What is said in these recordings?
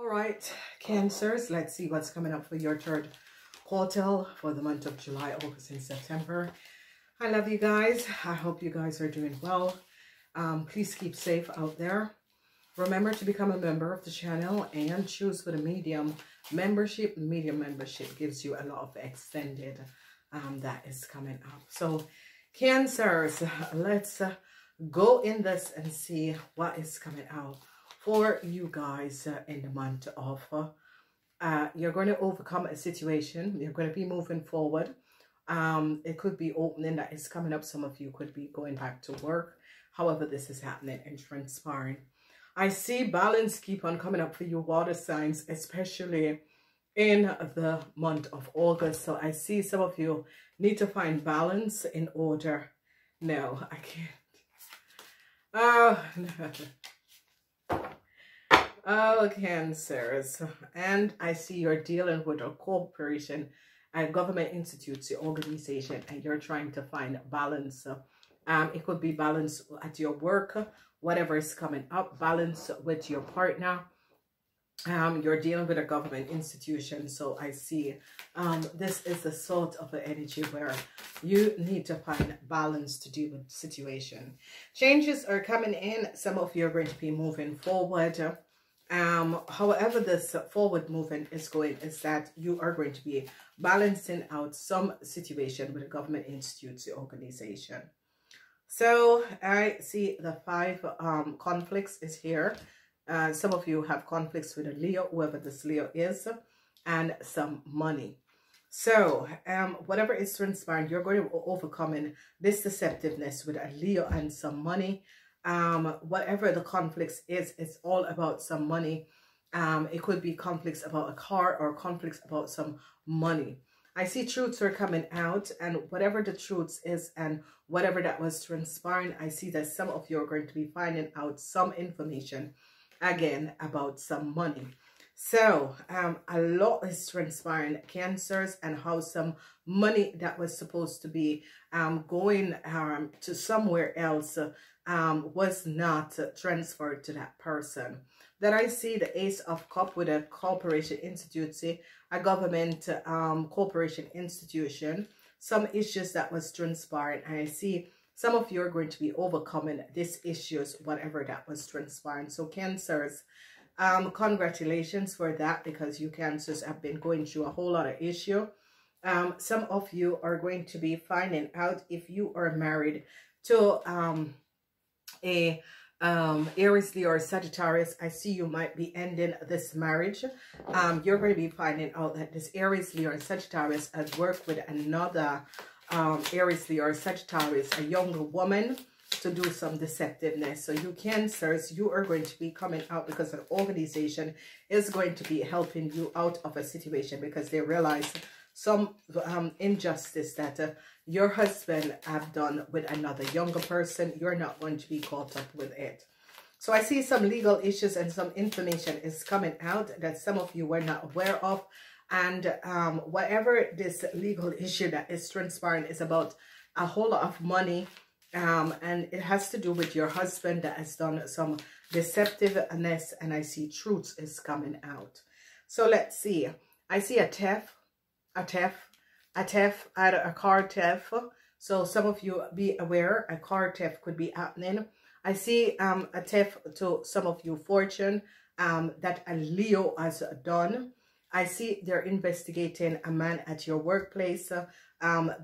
All right, Cancers, let's see what's coming up for your third quarter for the month of July, August, and September. I love you guys. I hope you guys are doing well. Please keep safe out there. Remember to become a member of the channel and choose for the medium membership. Medium membership gives you a lot of extended that is coming up. So Cancers, let's go in this and see what is coming out for you guys in the month of you're going to overcome a situation. You're going to be moving forward. It could be opening that is coming up. Some of you could be going back to work. However, this is happening and transpiring. I see balance keep on coming up for you water signs, especially in the month of August. So I see some of you need to find balance in order. No, I can't. Oh, no. Oh, Cancers. And I see you're dealing with a corporation and government institutes, your organization, and you're trying to find balance. It could be balance at your work, whatever is coming up, balance with your partner. You're dealing with a government institution, so I see this is the sort of the energy where you need to find balance to deal with the situation. Changes are coming in. Some of you are going to be moving forward. However, this forward movement is going is that you are going to be balancing out some situation with a government institute or organization. So I see the five conflicts is here. Some of you have conflicts with a Leo, whoever this Leo is, and some money. So whatever is transpiring, you're going to overcome this deceptiveness with a Leo and some money. Whatever the conflicts is, it's all about some money. It could be conflicts about a car or conflicts about some money. I see truths are coming out, and whatever the truths is and whatever that was transpiring, I see that some of you are going to be finding out some information again about some money. So a lot is transpiring, Cancers, and how some money that was supposed to be going to somewhere else was not transferred to that person. Then I see the Ace of Cups with a corporation institute, a government corporation institution, some issues that was transpiring, and I see some of you are going to be overcoming these issues, whatever that was transpiring. So Cancers, congratulations for that, because you Cancers have been going through a whole lot of issue. Some of you are going to be finding out if you are married to a Aries, Leo, or Sagittarius. I see you might be ending this marriage. You're going to be finding out that this Aries, Leo, and Sagittarius has worked with another Aries, Leo, or Sagittarius, a younger woman, to do some deceptiveness. So you Cancers, you are going to be coming out because an organization is going to be helping you out of a situation, because they realize some injustice that your husband have done with another younger person. You're not going to be caught up with it. So I see some legal issues and some information is coming out that some of you were not aware of. And whatever this legal issue that is transpiring is about a whole lot of money, and it has to do with your husband that has done some deceptiveness, and I see truths is coming out. So let's see. I see a theft, a theft, a theft, a car theft. So some of you be aware, a car theft could be happening. I see a theft to some of you fortune that a Leo has done. I see they're investigating a man at your workplace.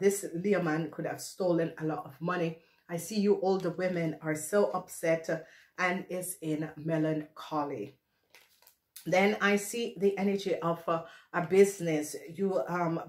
This Leo man could have stolen a lot of money. I see you older women are so upset and is in melancholy. Then I see the energy of a business. You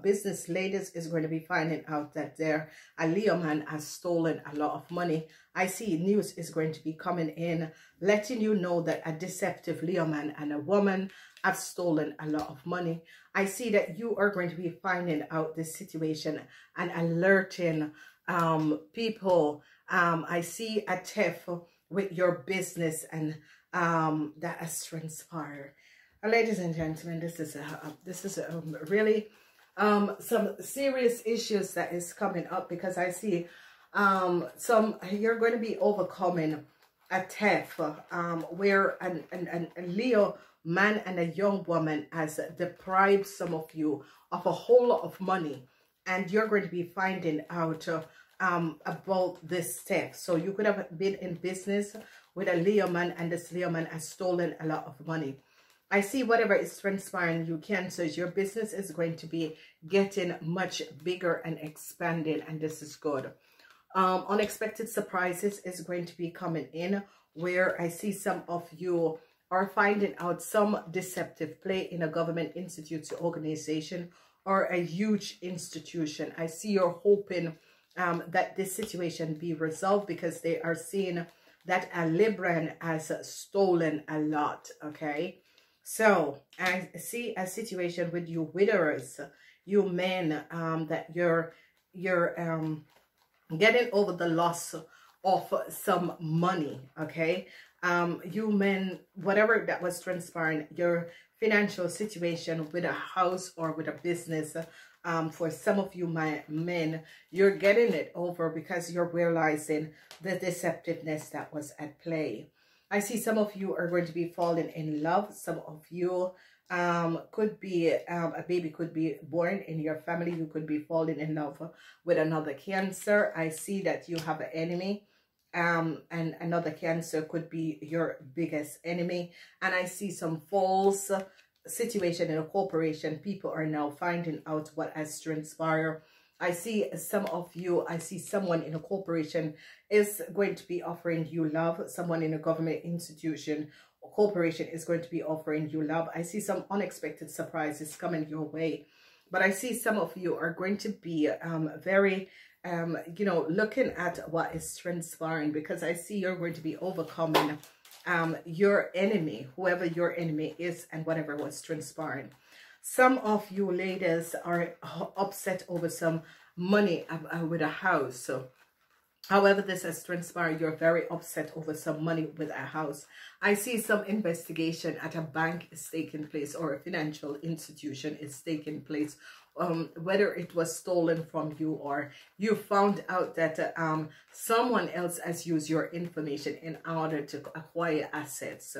business ladies is going to be finding out that there a Leo man has stolen a lot of money. I see news is going to be coming in, letting you know that a deceptive Leo man and a woman have stolen a lot of money. I see that you are going to be finding out this situation and alerting people. I see a theft with your business, and that has transpired. Ladies and gentlemen, this is really some serious issues that is coming up, because I see some you're going to be overcoming a theft where a Leo man and a young woman has deprived some of you of a whole lot of money, and you're going to be finding out about this step. So you could have been in business with a Leo man, and this Leo man has stolen a lot of money. I see whatever is transpiring, you Cancers, your business is going to be getting much bigger and expanding, and this is good. Unexpected surprises is going to be coming in, where I see some of you are finding out some deceptive play in a government institute, organization, or a huge institution. I see you're hoping that this situation be resolved, because they are seeing that a Libran has stolen a lot, okay? So I see a situation with you widowers, you men, that you're getting over the loss of some money, okay? You men, whatever that was transpiring, your financial situation with a house or with a business, for some of you men, you're getting it over, because you're realizing the deceptiveness that was at play. I see some of you are going to be falling in love. Some of you could be, a baby could be born in your family. You could be falling in love with another Cancer. I see that you have an enemy, and another Cancer could be your biggest enemy. And I see some false situation in a corporation. People are now finding out what has transpired. I see some of you, I see someone in a corporation is going to be offering you love. Someone in a government institution or corporation is going to be offering you love. I see some unexpected surprises coming your way. But I see some of you are going to be very, you know, looking at what is transpiring, because I see you're going to be overcoming your enemy, whoever your enemy is, and whatever was transpiring. Some of you ladies are upset over some money with a house. So, however this has transpired, you're very upset over some money with a house. I see some investigation at a bank is taking place, or a financial institution is taking place. Whether it was stolen from you, or you found out that someone else has used your information in order to acquire assets.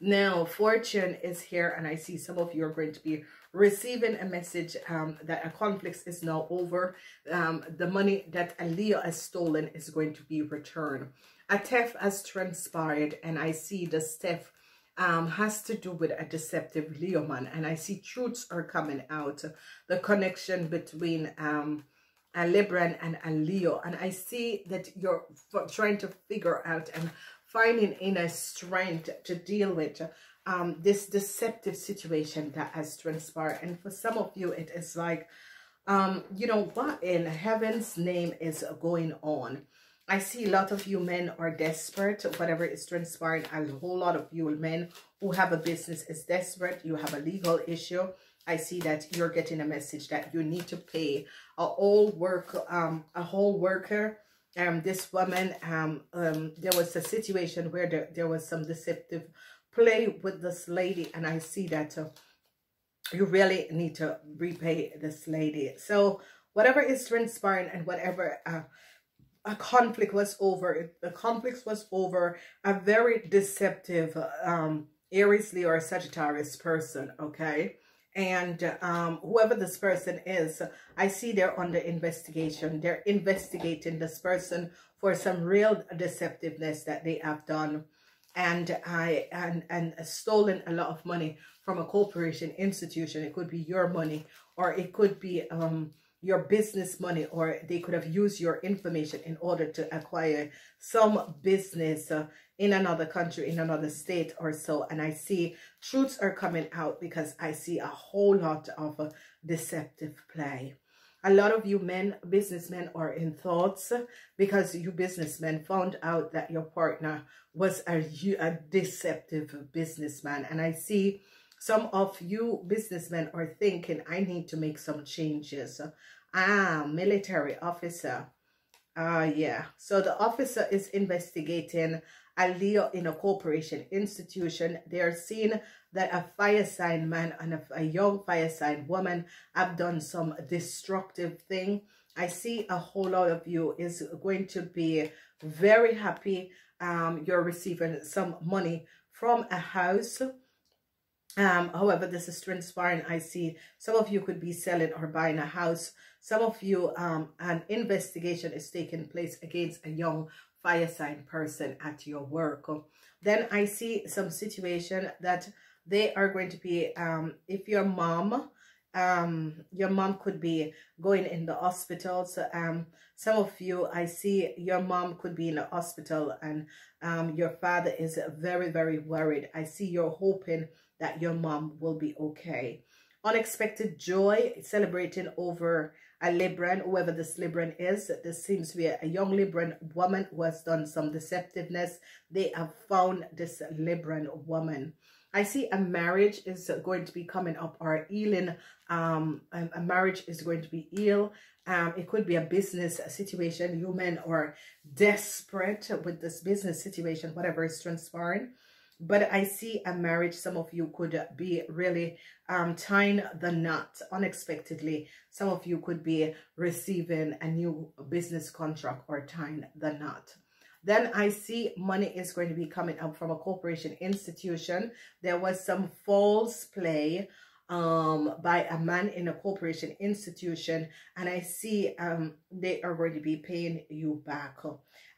Now, fortune is here, and I see some of you are going to be receiving a message that a conflict is now over. The money that a Leo has stolen is going to be returned. A theft has transpired, and I see the theft has to do with a deceptive Leo man, and I see truths are coming out. The connection between a Libran and a Leo, and I see that you're trying to figure out and finding inner strength to deal with this deceptive situation that has transpired. And for some of you, it is like, you know, what in heaven's name is going on? I see a lot of you men are desperate, whatever is transpiring. A whole lot of you men who have a business is desperate. You have a legal issue. I see that you're getting a message that you need to pay a whole worker. This woman, there was a situation where there was some deceptive play with this lady, and I see that you really need to repay this lady. So whatever is transpiring, and whatever a conflict was over. The conflict was over a very deceptive Aries, Leo, or Sagittarius person, okay? And whoever this person is, I see they're under investigation. They're investigating this person for some real deceptiveness that they have done. And stolen a lot of money from a corporation, institution. It could be your money, or it could be your business money, or they could have used your information in order to acquire some business in another country, in another state or so. And I see truths are coming out, because I see a whole lot of deceptive play. A lot of you men, businessmen, are in thoughts, because you businessmen found out that your partner was a deceptive businessman. And I see some of you businessmen are thinking, I need to make some changes. Military officer. Yeah. So the officer is investigating a Leo in a corporation institution. They are seeing that a fire sign man and a young fire sign woman have done some destructive thing. I see a whole lot of you is going to be very happy. You're receiving some money from a house. However, this is transpiring. I see some of you could be selling or buying a house. Some of you, an investigation is taking place against a young fire sign person at your work. Then I see some situation that they are going to be, if your mom could be going in the hospital. So, some of you, I see your mom could be in the hospital, and your father is very, very worried. I see you're hoping that your mom will be okay. Unexpected joy, celebrating over a Libran, whoever this Libran is. This seems to be a young Libran woman who has done some deceptiveness. They have found this Libran woman. I see a marriage is going to be coming up, or healing. A marriage is going to be ill. It could be a business situation. You men are desperate with this business situation, whatever is transpiring. But I see a marriage. Some of you could be really tying the knot unexpectedly. Some of you could be receiving a new business contract or tying the knot. Then I see money is going to be coming up from a corporation institution. There was some false play by a man in a corporation institution, and I see they are going to be paying you back.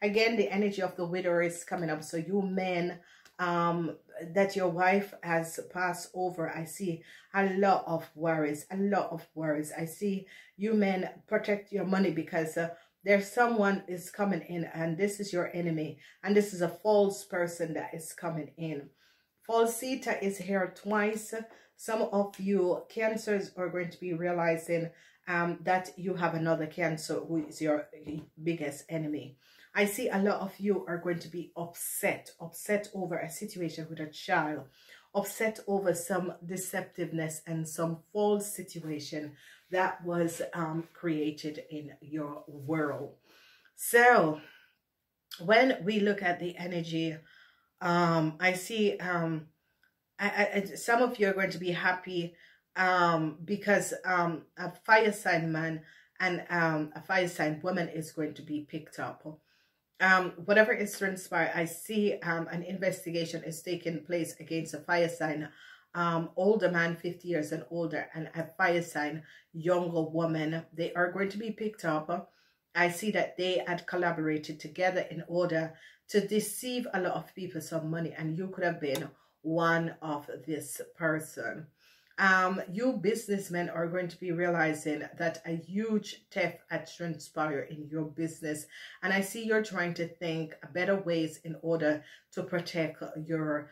Again, the energy of the widower is coming up. So you men, that your wife has passed over, I see a lot of worries, a lot of worries. I see you men, protect your money, because there's someone is coming in, and this is your enemy, and this is a false person that is coming in. Falsita is here twice. Some of you Cancers are going to be realizing that you have another Cancer who is your biggest enemy. I see a lot of you are going to be upset, upset over a situation with a child, upset over some deceptiveness and some false situation that was created in your world. So when we look at the energy, I see some of you are going to be happy because a fire sign man and a fire sign woman is going to be picked up. Whatever is transpired, I see an investigation is taking place against a fire sign older man, 50 years and older, and a fire sign younger woman. They are going to be picked up. I see that they had collaborated together in order to deceive a lot of people some money, and you could have been one of this person. You businessmen are going to be realizing that a huge theft had transpired in your business, and I see you're trying to think better ways in order to protect your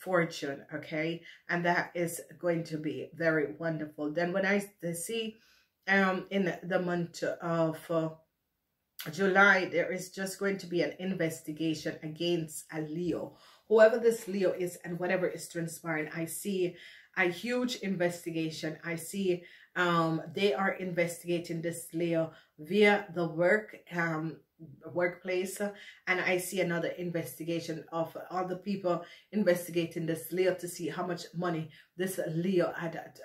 fortune, okay? And that is going to be very wonderful. Then when I see in the month of July, there is just going to be an investigation against a Leo, whoever this Leo is, and whatever is transpiring, I see a huge investigation. I see they are investigating this Leo via the workplace, and I see another investigation of other people investigating this Leo to see how much money this Leo had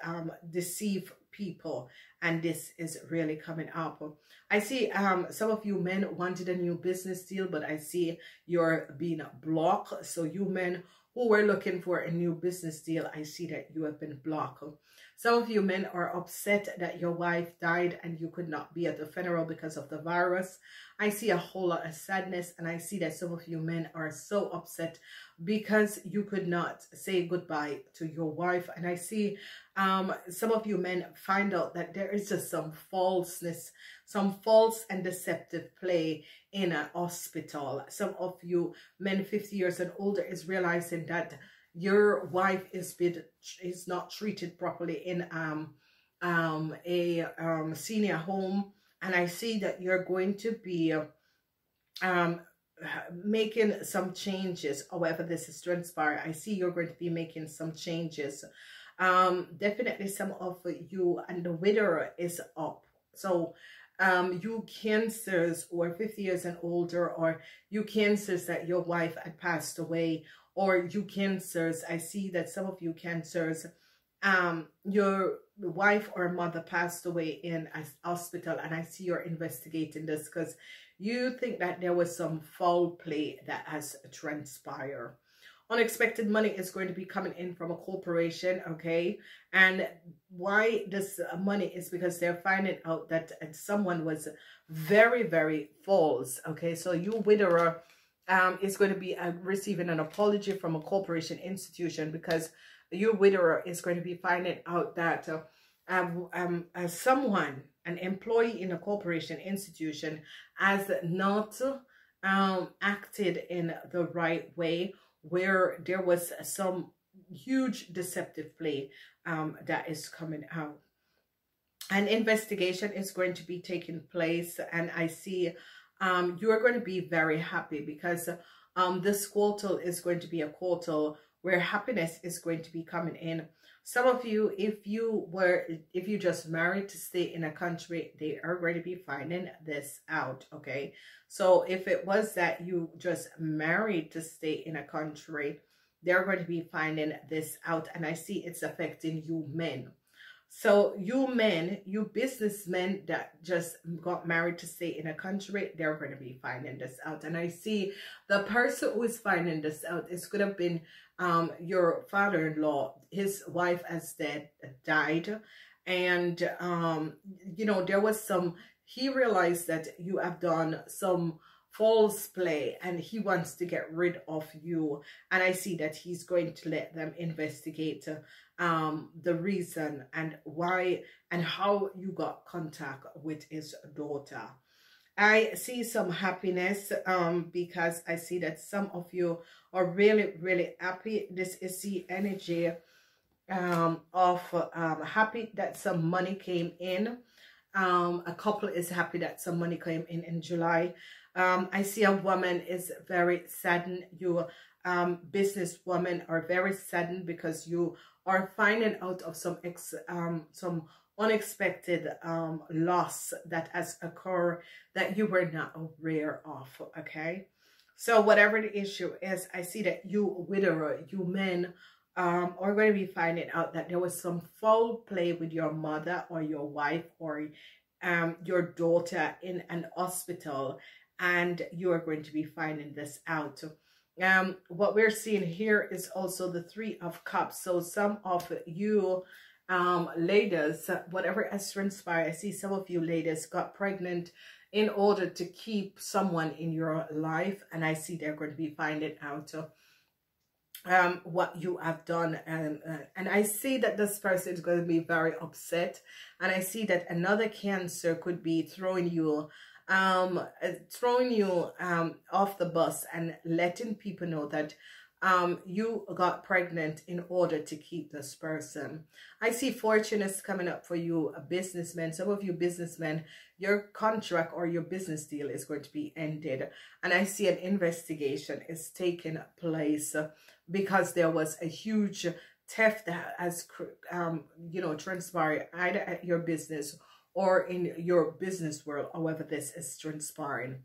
deceived people, and this is really coming up. I see some of you men wanted a new business deal, but I see you're being blocked. So you men who were looking for a new business deal, I see that you have been blocked. Some of you men are upset that your wife died and you could not be at the funeral because of the virus. I see a whole lot of sadness, and I see that some of you men are so upset because you could not say goodbye to your wife. And I see some of you men find out that there is just some falseness, some false and deceptive play in a hospital. Some of you men 50 years and older is realizing that your wife is not treated properly in a senior home, and I see that you're going to be making some changes. However this is transpired, I see you're going to be making some changes. Definitely some of you, and the widower is up. So you Cancers who are 50 years and older, or you Cancers that your wife had passed away, or you Cancers, I see that some of you Cancers, your wife or mother passed away in a hospital, and I see you're investigating this because you think that there was some foul play that has transpired. unexpected money is going to be coming in from a corporation, okay? And why this money is because they're finding out that someone was very, very false, okay? So you widower is going to be receiving an apology from a corporation institution, because your widower is going to be finding out that someone, an employee in a corporation institution, has not acted in the right way, where there was some huge deceptive play that is coming out. An investigation is going to be taking place, and I see you are going to be very happy, because this quartal is going to be a quartal where happiness is going to be coming in. Some of you, if you just married to stay in a country, they are going to be finding this out, okay? So if it was that you just married to stay in a country, they're going to be finding this out, and I see it's affecting you men. So you men, you businessmen that just got married to stay in a country, they're going to be finding this out. And I see the person who is finding this out, it could have been your father-in-law. His wife has died, and you know, there was some, he realized that you have done some false play, and he wants to get rid of you. And I see that he's going to let them investigate the reason and why and how you got contact with his daughter. I see some happiness because I see that some of you are really, really happy. This is the energy of happy that some money came in. A couple is happy that some money came in July. I see a woman is very saddened. You business women are very saddened because you are finding out of some unexpected loss that has occurred that you were not aware of, okay? So whatever the issue is, I see that you widower, you men are going to be finding out that there was some foul play with your mother or your wife or your daughter in an hospital, and you are going to be finding this out. What we're seeing here is also the Three of Cups. So some of you ladies, whatever has transpired, I see some of you ladies got pregnant in order to keep someone in your life, and I see they're going to be finding out what you have done. And I see that this person is going to be very upset, and I see that another Cancer could be throwing you off the bus and letting people know that you got pregnant in order to keep this person. I see fortune is coming up for you, a businessman. Some of you businessmen, your contract or your business deal is going to be ended. And I see an investigation is taking place because there was a huge theft that has, you know, transpired either at your business or in your business world, however this is transpiring.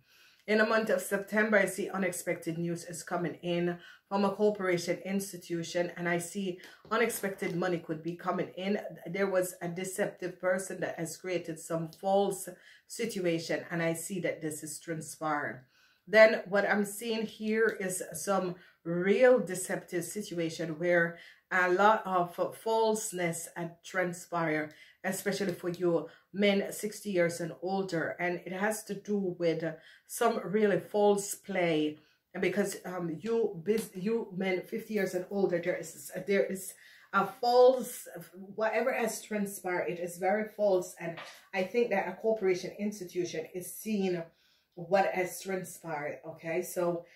In the month of September, I see unexpected news is coming in from a corporation institution, and I see unexpected money could be coming in. There was a deceptive person that has created some false situation, and I see that this is transpiring. Then what I'm seeing here is some real deceptive situation where a lot of falseness had transpired, especially for you men 60 years and older, and it has to do with some really false play. And because you men 50 years and older, there is a false, whatever has transpired, it is very false, and I think that a corporation institution is seeing what has transpired, okay? So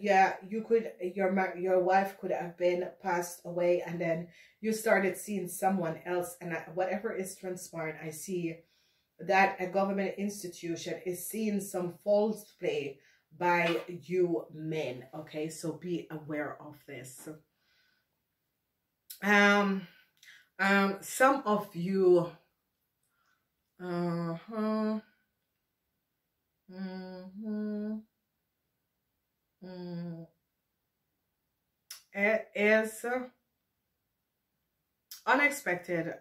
yeah, you could, your wife could have been passed away, and then you started seeing someone else, and whatever is transpiring, I see that a government institution is seeing some false play by you men, okay? So be aware of this. Some of you it is unexpected.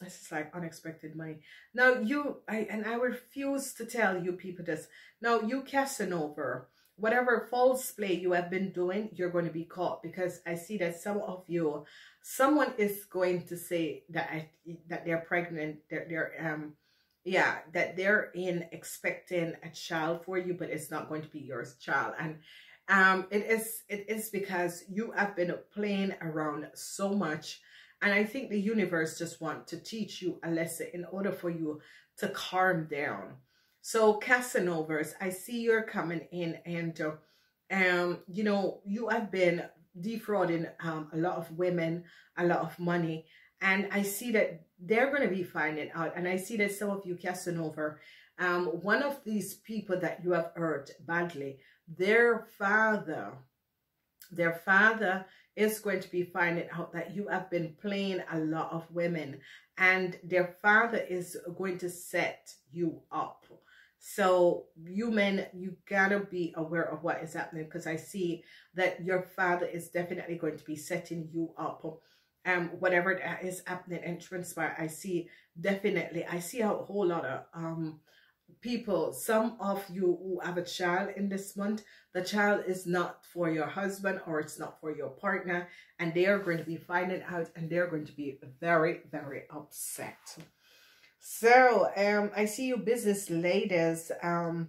This is like unexpected money. Now you, I refuse to tell you people this. Now you Casanova, whatever false play you have been doing, you're going to be caught, because I see that some of you, someone is going to say that they're pregnant, that they're in expecting a child for you, but it's not going to be your child. And it is because you have been playing around so much. And I think the universe just wants to teach you a lesson in order for you to calm down. So Casanovas, I see you're coming in and, you know, you have been defrauding a lot of women, a lot of money. And I see that they're going to be finding out. And I see that some of you, Casanova, one of these people that you have hurt badly, their father is going to be finding out that you have been playing a lot of women, and their father is going to set you up. So you men, you gotta be aware of what is happening, because I see that your father is definitely going to be setting you up. Whatever that is happening and transpire, I see definitely, I see a whole lot of people, some of you who have a child in this month, the child is not for your husband or it's not for your partner, and they are going to be finding out, and they're going to be very, very upset. So I see you business ladies are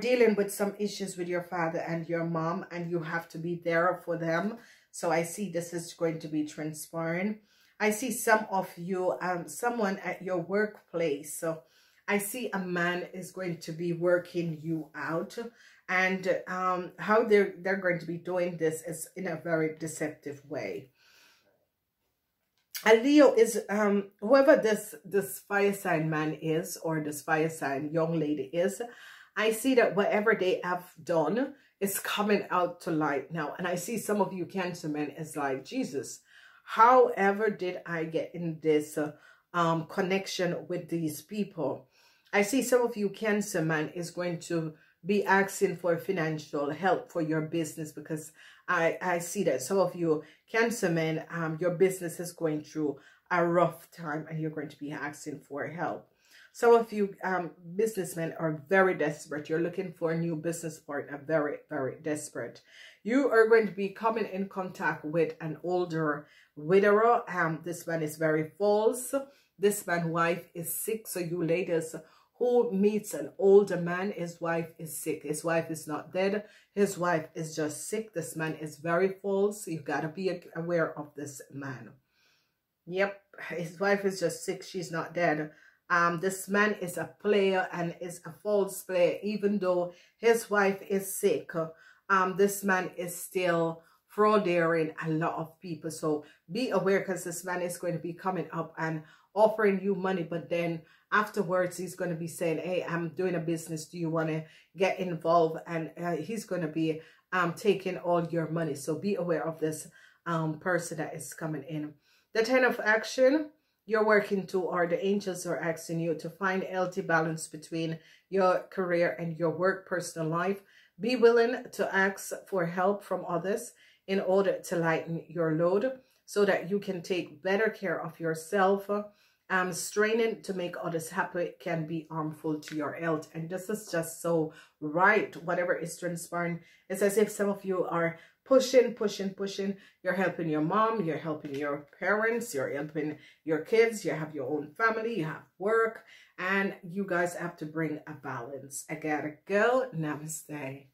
dealing with some issues with your father and your mom, and you have to be there for them. So I see this is going to be transparent. I see some of you, someone at your workplace. So I see a man is going to be working you out, and how they're going to be doing this is in a very deceptive way. A Leo is, whoever this fire sign man is, or this fire sign young lady is, I see that whatever they have done is coming out to light now. And I see some of you Cancer men is like, Jesus, however did I get in this connection with these people? I see some of you Cancer man is going to be asking for financial help for your business, because I see that some of you Cancer men, your business is going through a rough time, and you're going to be asking for help. Some of you businessmen are very desperate. You're looking for a new business partner, very, very desperate. You are going to be coming in contact with an older widower. This man is very false. This man's wife is sick. So you ladies who meets an older man, his wife is sick. His wife is not dead. His wife is just sick. This man is very false. You've got to be aware of this man. Yep, his wife is just sick. She's not dead. This man is a player and is a false player. Even though his wife is sick, this man is still frauding a lot of people. So be aware, because this man is going to be coming up and offering you money, but then afterwards he's going to be saying, hey, I'm doing a business, do you want to get involved? And he's going to be taking all your money. So be aware of this person that is coming in. The 10 of action you're working to, or the angels are asking you to find healthy balance between your career and your work, personal life. Be willing to ask for help from others in order to lighten your load so that you can take better care of yourself. Straining to make others happy can be harmful to your health. And this is just so right. Whatever is transpiring, it's as if some of you are pushing. You're helping your mom, you're helping your parents, you're helping your kids, you have your own family, you have work, and you guys have to bring a balance. I gotta go. Namaste.